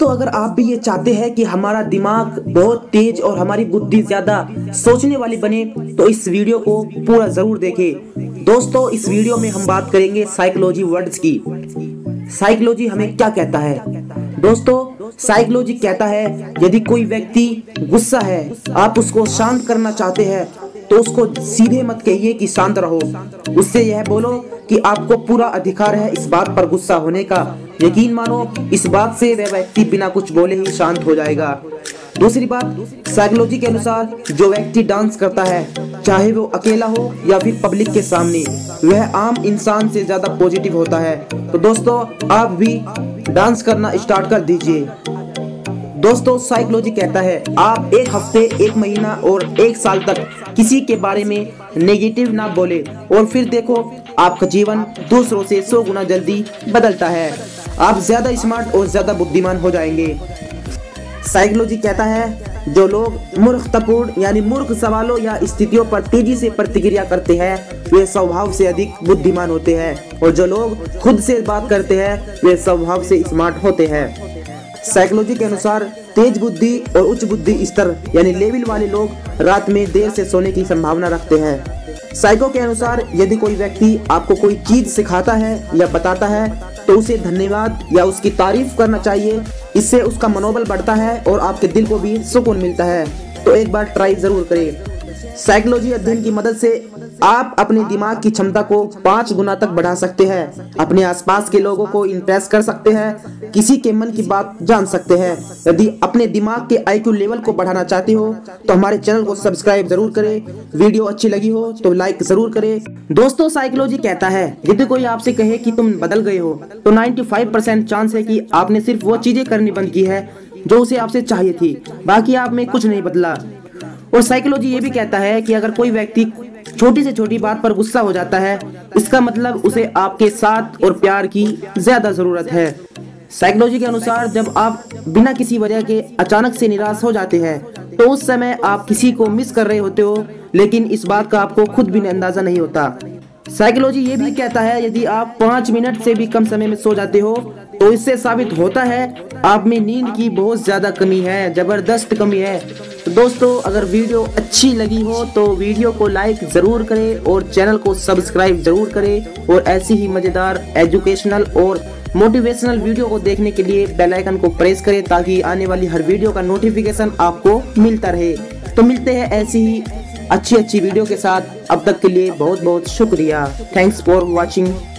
तो अगर आप भी ये चाहते हैं कि हमारा दिमाग बहुत तेज और हमारी बुद्धि ज्यादा सोचने वाली बने तो इस वीडियो को पूरा जरूर देखें। दोस्तों, इस वीडियो में हम बात करेंगे साइकोलॉजी वर्ड्स की। साइकोलॉजी हमें क्या कहता है? दोस्तों, साइकोलॉजी कहता है यदि कोई व्यक्ति गुस्सा है, आप उसको शांत करना चाहते हैं तो उसको सीधे मत कहिए कि शांत रहो, उससे यह बोलो कि आपको पूरा अधिकार है इस बात पर गुस्सा होने का। यकीन मानो, इस बात से वह व्यक्ति बिना कुछ बोले ही शांत हो जाएगा। दूसरी बात, साइकोलॉजी के अनुसार जो व्यक्ति डांस करता है, चाहे वो अकेला हो या फिर पब्लिक के सामने, वह आम इंसान से ज्यादा पॉजिटिव होता है। तो दोस्तों, आप भी डांस करना स्टार्ट कर दीजिए। दोस्तों, साइकोलॉजी कहता है आप एक हफ्ते, एक महीना और एक साल तक किसी के बारे में नेगेटिव ना बोले और फिर देखो आपका जीवन दूसरों से 100 गुना जल्दी बदलता है। आप ज्यादा स्मार्ट और ज्यादा बुद्धिमान हो जाएंगे। साइकोलॉजी कहता है जो लोग मूर्खतापूर्ण यानी मूर्ख सवालों या स्थितियों पर तेजी से प्रतिक्रिया करते हैं वे स्वभाव से अधिक बुद्धिमान होते हैं, और जो लोग खुद से बात करते हैं वे स्वभाव से स्मार्ट होते हैं। साइकोलॉजी के अनुसार तेज बुद्धि और उच्च बुद्धि स्तर यानी लेवल वाले लोग रात में देर से सोने की संभावना रखते हैं। साइको के अनुसार यदि कोई व्यक्ति आपको कोई चीज सिखाता है या बताता है तो उसे धन्यवाद या उसकी तारीफ करना चाहिए, इससे उसका मनोबल बढ़ता है और आपके दिल को भी सुकून मिलता है। तो एक बार ट्राई जरूर करें। साइकोलॉजी अध्ययन की मदद से आप अपने दिमाग की क्षमता को 5 गुना तक बढ़ा सकते हैं, अपने आसपास के लोगों को इंप्रेस कर सकते हैं, किसी के मन की बात जान सकते हैं। यदि अपने दिमाग के आईक्यू लेवल को बढ़ाना चाहते हो तो हमारे चैनल को सब्सक्राइब जरूर करें। वीडियो अच्छी लगी हो तो लाइक जरूर करें। दोस्तों, साइकोलॉजी कहता है यदि कोई आपसे कहे कि तुम बदल गए हो तो 95% चांस है कि आपने सिर्फ वो चीजें करनी बंद की है जो उसे आपसे चाहिए थी, बाकी आप में कुछ नहीं बदला। और साइकोलॉजी ये भी कहता है कि अगर कोई व्यक्ति छोटी से छोटी बात पर गुस्सा हो जाता है, इसका मतलब उसे आपके साथ और प्यार की ज्यादा जरूरत है। साइकोलॉजी के अनुसार जब आप बिना किसी वजह के अचानक से निराश हो जाते हैं तो उस समय आप किसी को मिस कर रहे होते हो, लेकिन इस बात का आपको खुद भी अंदाजा नहीं होता। साइकोलॉजी ये भी कहता है यदि आप 5 मिनट से भी कम समय में सो जाते हो तो इससे साबित होता है आप में नींद की बहुत ज़्यादा कमी है, ज़बरदस्त कमी है। तो दोस्तों, अगर वीडियो अच्छी लगी हो तो वीडियो को लाइक ज़रूर करें और चैनल को सब्सक्राइब ज़रूर करें, और ऐसी ही मज़ेदार एजुकेशनल और मोटिवेशनल वीडियो को देखने के लिए बेल आइकन को प्रेस करें ताकि आने वाली हर वीडियो का नोटिफिकेशन आपको मिलता रहे। तो मिलते हैं ऐसी ही अच्छी वीडियो के साथ। अब तक के लिए बहुत बहुत शुक्रिया। Thanks for watching.